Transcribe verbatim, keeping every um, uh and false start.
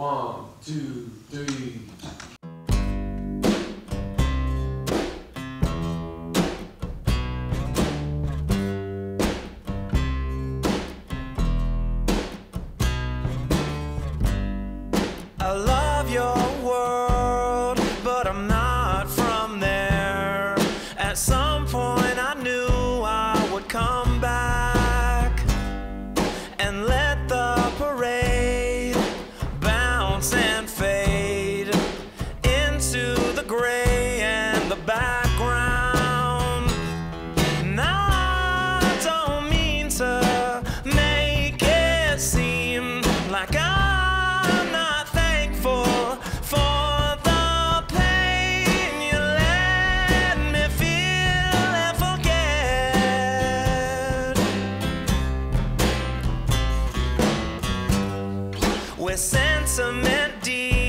One, two, three. I love your world, but I'm not from there. At some point I knew I would come back and let the parade bounce and fade into the gray and the background. Now I don't mean to make it seem like I'm not thankful for the pain you let me feel and forget. With sentiment deep